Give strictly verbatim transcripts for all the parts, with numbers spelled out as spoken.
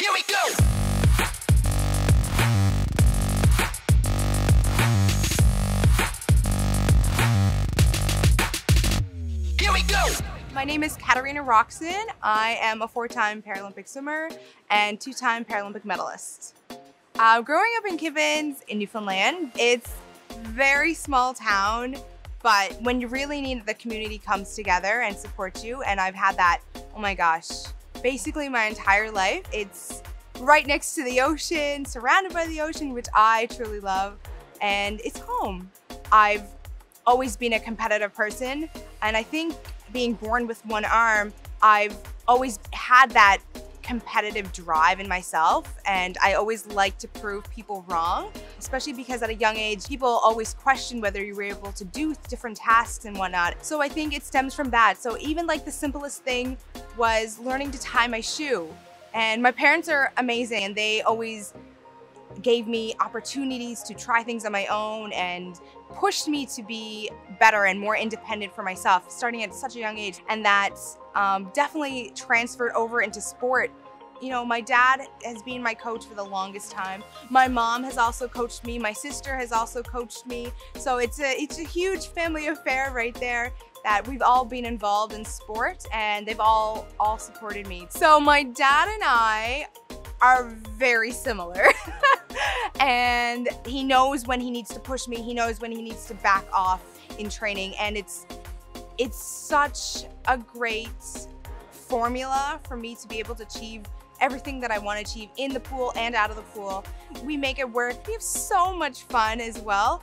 Here we go! Here we go! My name is Katarina Roxon. I am a four-time Paralympic swimmer and two-time Paralympic medalist. Uh, growing up in Kippens in Newfoundland, it's a very small town, but when you really need it, the community comes together and supports you, and I've had that, oh my gosh, basically my entire life. It's right next to the ocean, surrounded by the ocean, which I truly love, and it's home. I've always been a competitive person, and I think being born with one arm, I've always had that competitive drive in myself, and I always like to prove people wrong, especially because at a young age, people always question whether you were able to do different tasks and whatnot. So I think it stems from that. So even like the simplest thing was learning to tie my shoe. And my parents are amazing, and they always gave me opportunities to try things on my own and pushed me to be better and more independent for myself, starting at such a young age. And that um, definitely transferred over into sport. You know, my dad has been my coach for the longest time. My mom has also coached me. My sister has also coached me. So it's a, it's a huge family affair right there, that we've all been involved in sport, and they've all, all supported me. So my dad and I are very similar. And he knows when he needs to push me. He knows when he needs to back off in training. And it's, it's such a great formula for me to be able to achieve everything that I want to achieve in the pool and out of the pool. We make it work. We have so much fun as well.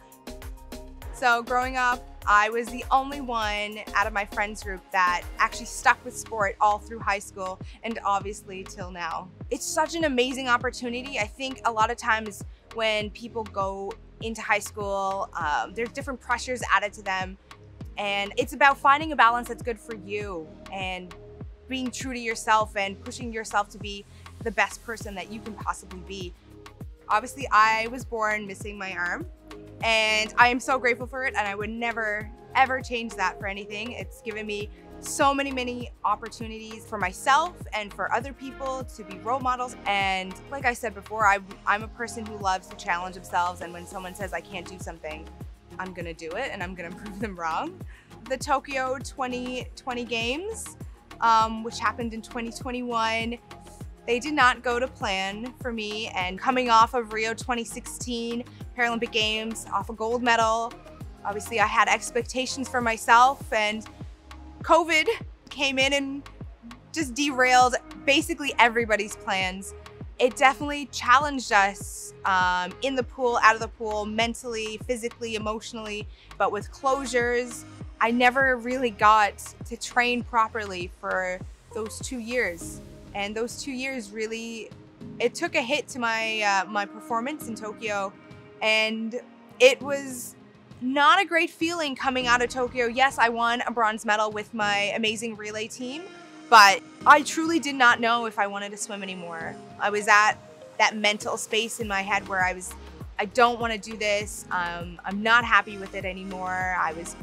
So growing up, I was the only one out of my friends group that actually stuck with sport all through high school and obviously till now. It's such an amazing opportunity. I think a lot of times when people go into high school, um, there's different pressures added to them, and it's about finding a balance that's good for you and being true to yourself and pushing yourself to be the best person that you can possibly be. Obviously, I was born missing my arm, and I am so grateful for it, and I would never, ever change that for anything. It's given me so many, many opportunities for myself and for other people to be role models. And like I said before, I, I'm a person who loves to challenge themselves, and when someone says I can't do something, I'm gonna do it, and I'm gonna prove them wrong. The Tokyo twenty twenty Games, um, which happened in twenty twenty-one, they did not go to plan for me, and coming off of Rio twenty sixteen Paralympic Games, off a gold medal, obviously I had expectations for myself, and COVID came in and just derailed basically everybody's plans. It definitely challenged us um, in the pool, out of the pool, mentally, physically, emotionally, but with closures, I never really got to train properly for those two years. And those two years really, it took a hit to my, uh, my performance in Tokyo. And it was not a great feeling coming out of Tokyo. Yes, I won a bronze medal with my amazing relay team, but I truly did not know if I wanted to swim anymore. I was at that mental space in my head where I was, I don't want to do this. Um, I'm not happy with it anymore. I was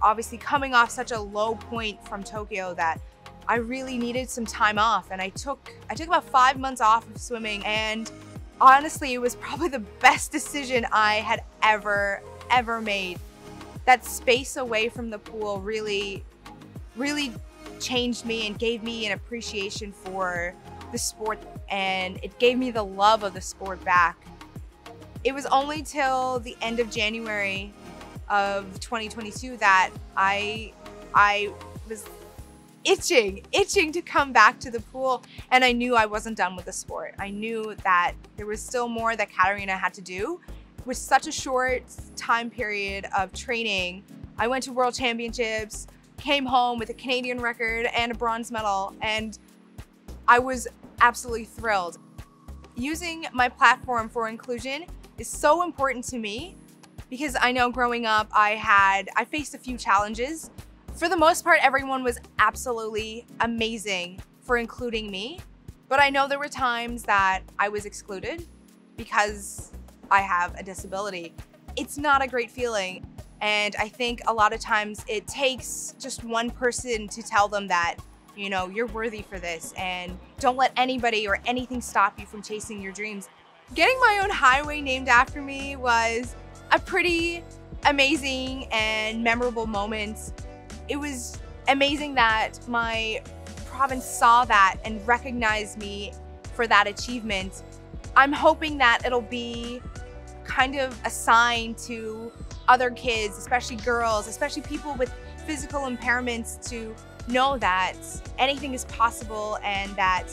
obviously coming off such a low point from Tokyo that I really needed some time off, and I took I took about five months off of swimming, and honestly, it was probably the best decision I had ever, ever made. That space away from the pool really, really changed me and gave me an appreciation for the sport, and it gave me the love of the sport back. It was only till the end of January of twenty twenty-two that I, I was itching, itching to come back to the pool. And I knew I wasn't done with the sport. I knew that there was still more that Katarina had to do. With such a short time period of training, I went to World Championships, came home with a Canadian record and a bronze medal, and I was absolutely thrilled. Using my platform for inclusion is so important to me, because I know growing up I had, I faced a few challenges. For the most part, everyone was absolutely amazing for including me. But I know there were times that I was excluded because I have a disability. It's not a great feeling. And I think a lot of times it takes just one person to tell them that, you know, you're worthy for this and Don't let anybody or anything stop you from chasing your dreams. Getting my own highway named after me was a pretty amazing and memorable moment. It was amazing that my province saw that and recognized me for that achievement. I'm hoping that it'll be kind of a sign to other kids, especially girls, especially people with physical impairments, to know that anything is possible and that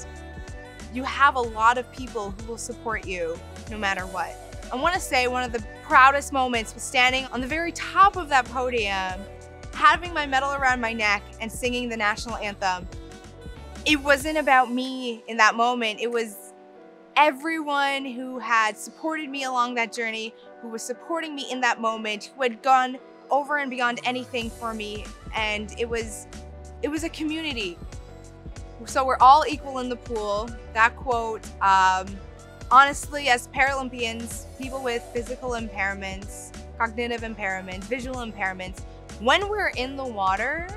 you have a lot of people who will support you no matter what. I want to say one of the proudest moments was standing on the very top of that podium, having my medal around my neck and singing the national anthem. It wasn't about me in that moment. It was everyone who had supported me along that journey, who was supporting me in that moment, who had gone over and beyond anything for me. And it was, it was a community. So we're all equal in the pool. That quote, um, honestly, as Paralympians, people with physical impairments, cognitive impairments, visual impairments, when we're in the water,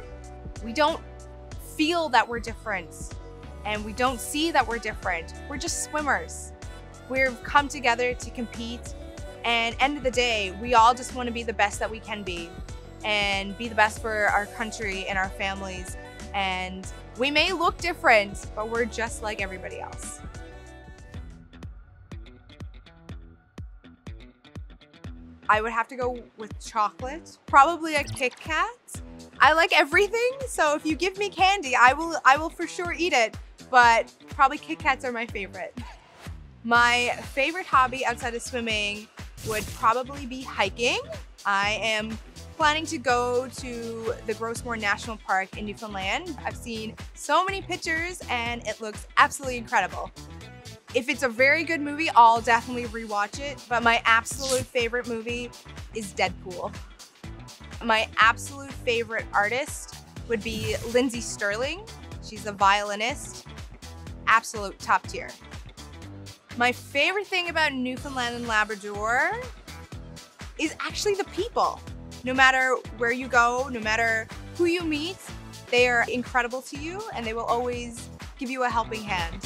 we don't feel that we're different and we don't see that we're different. We're just swimmers. We've come together to compete, and end of the day, we all just want to be the best that we can be and be the best for our country and our families. And we may look different, but we're just like everybody else. I would have to go with chocolate, probably a Kit Kat. I like everything, so if you give me candy, I will, I will for sure eat it, but probably Kit Kats are my favorite. My favorite hobby outside of swimming would probably be hiking. I am planning to go to the Gros Morne National Park in Newfoundland. I've seen so many pictures and it looks absolutely incredible. If it's a very good movie, I'll definitely rewatch it, but my absolute favorite movie is Deadpool. My absolute favorite artist would be Lindsey Stirling. She's a violinist, absolute top tier. My favorite thing about Newfoundland and Labrador is actually the people. No matter where you go, no matter who you meet, they are incredible to you and they will always give you a helping hand.